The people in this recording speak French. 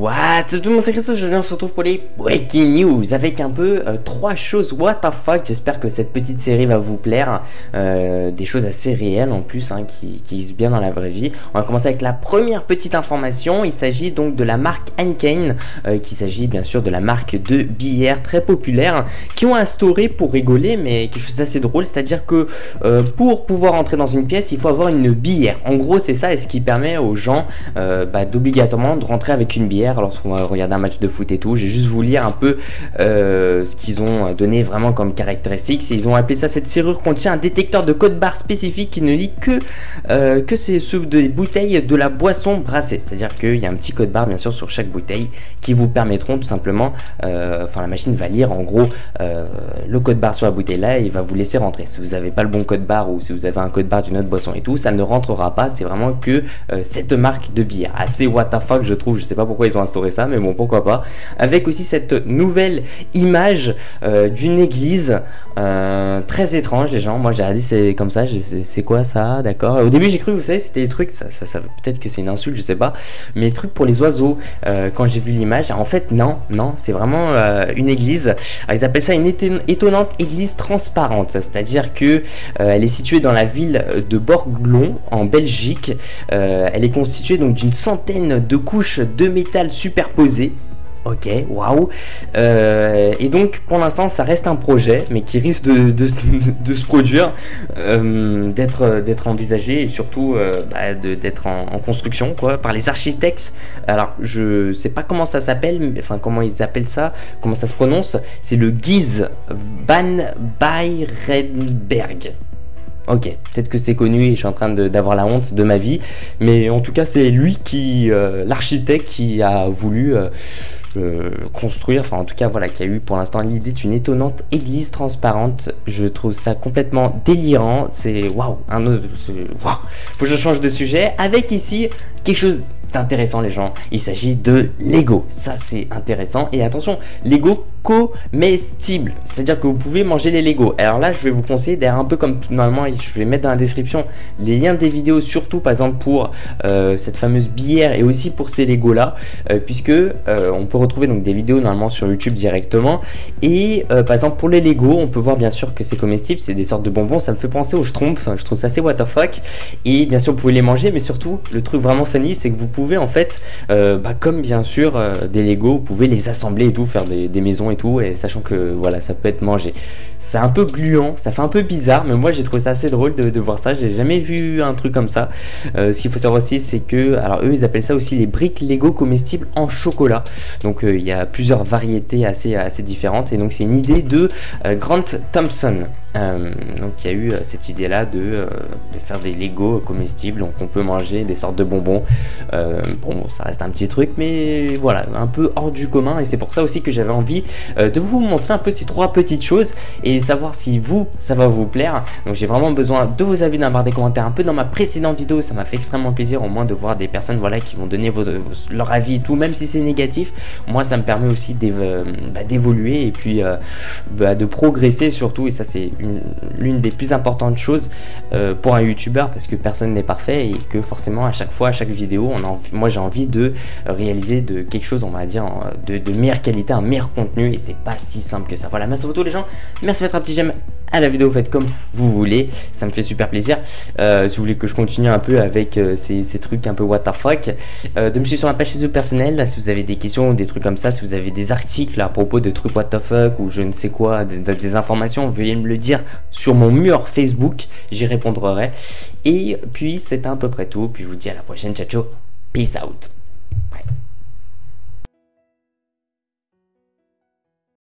What? Tout le monde, c'est Christophe, aujourd'hui on se retrouve pour les Breaking News avec un peu trois choses what the fuck. J'espère que cette petite série va vous plaire, des choses assez réelles en plus hein, qui existent bien dans la vraie vie. On va commencer avec la première petite information. Il s'agit donc de la marque Heineken, qui s'agit bien sûr de la marque de bière très populaire, qui ont instauré pour rigoler mais quelque chose d'assez drôle, c'est à dire que pour pouvoir entrer dans une pièce il faut avoir une bière. En gros c'est ça, et ce qui permet aux gens d'obligatoirement de rentrer avec une bière. Lorsqu'on va regarder un match de foot et tout, j'ai juste vous lire un peu ce qu'ils ont donné vraiment comme caractéristiques. Ils ont appelé ça: cette serrure contient un détecteur de code barre spécifique qui ne lit que c'est sous des bouteilles de la boisson brassée. C'est-à-dire qu'il y a un petit code barre bien sûr sur chaque bouteille qui vous permettront tout simplement, enfin la machine va lire en gros le code barre sur la bouteille là et va vous laisser rentrer. Si vous n'avez pas le bon code barre ou si vous avez un code barre d'une autre boisson et tout, ça ne rentrera pas. C'est vraiment que cette marque de bière. Assez what the fuck je trouve, je sais pas pourquoi ils ont instauré ça mais bon pourquoi pas. Avec aussi cette nouvelle image d'une église très étrange. Les gens, moi j'ai regardé, c'est comme ça, c'est quoi ça, d'accord. Au début j'ai cru, vous savez, c'était des trucs, ça peut-être que c'est une insulte, je sais pas, mais les trucs pour les oiseaux. Quand j'ai vu l'image, en fait non, c'est vraiment une église. Alors, ils appellent ça une étonnante église transparente, c'est-à-dire que elle est située dans la ville de Borgloon en Belgique. Elle est constituée donc d'une centaine de couches de métal superposés. Ok, waouh. Et donc pour l'instant ça reste un projet mais qui risque de se produire, d'être envisagé et surtout d'être en construction quoi par les architectes. Alors je sais pas comment ça s'appelle, enfin comment ils appellent ça, comment ça se prononce. C'est le Gies van Birenberg. Ok, peut-être que c'est connu et je suis en train d'avoir la honte de ma vie, mais en tout cas c'est lui qui, l'architecte qui a voulu construire, enfin en tout cas voilà, qui a eu pour l'instant l'idée d'une étonnante église transparente. Je trouve ça complètement délirant, c'est waouh, un autre, waouh, faut que je change de sujet. Avec ici quelque chose d'intéressant les gens, il s'agit de Lego, ça c'est intéressant. Et attention, Lego comestible, c'est à dire que vous pouvez manger les Lego. Alors là je vais vous conseiller d'ailleurs, un peu comme normalement je vais mettre dans la description les liens des vidéos, surtout par exemple pour cette fameuse bière et aussi pour ces Lego là, puisque on peut retrouver donc des vidéos normalement sur YouTube directement. Et par exemple pour les Lego on peut voir bien sûr que c'est comestible, c'est des sortes de bonbons, ça me fait penser aux schtroumpfs, je trouve ça assez what the fuck. Et bien sûr vous pouvez les manger, mais surtout le truc vraiment funny c'est que vous pouvez en fait comme bien sûr des Lego, vous pouvez les assembler et tout, faire des maisons et tout, et sachant que voilà ça peut être mangé. C'est un peu gluant, ça fait un peu bizarre, mais moi j'ai trouvé ça assez drôle de voir ça, j'ai jamais vu un truc comme ça. Ce qu'il faut savoir aussi c'est que, alors eux ils appellent ça aussi les briques Lego comestibles en chocolat, donc il y a plusieurs variétés assez différentes. Et donc c'est une idée de Grant Thompson, donc il y a eu cette idée là de faire des Lego comestibles, donc on peut manger des sortes de bonbons. Bon ça reste un petit truc mais voilà, un peu hors du commun, et c'est pour ça aussi que j'avais envie de vous montrer un peu ces trois petites choses et savoir si vous ça va vous plaire. Donc j'ai vraiment besoin de vos avis dans la barre des commentaires, un peu dans ma précédente vidéo, ça m'a fait extrêmement plaisir au moins de voir des personnes voilà qui vont donner leur avis et tout, même si c'est négatif. Moi ça me permet aussi d'évoluer et puis de progresser surtout, et ça c'est l'une des plus importantes choses pour un youtubeur, parce que personne n'est parfait et que forcément à chaque fois, à chaque vidéo moi j'ai envie de réaliser de quelque chose, on va dire de meilleure qualité, un meilleur contenu, et c'est pas si simple que ça. Voilà, merci pour tout les gens, merci de mettre un petit j'aime à la vidéo, faites comme vous voulez, ça me fait super plaisir. Si vous voulez que je continue un peu avec ces trucs un peu what the fuck, de me suivre sur la page Facebook personnelle là, si vous avez des questions ou des trucs comme ça, si vous avez des articles à propos de trucs what the fuck ou je ne sais quoi, des informations, veuillez me le dire sur mon mur Facebook, j'y répondrai. Et puis c'est à peu près tout, puis je vous dis à la prochaine, ciao ciao, peace out. Ouais.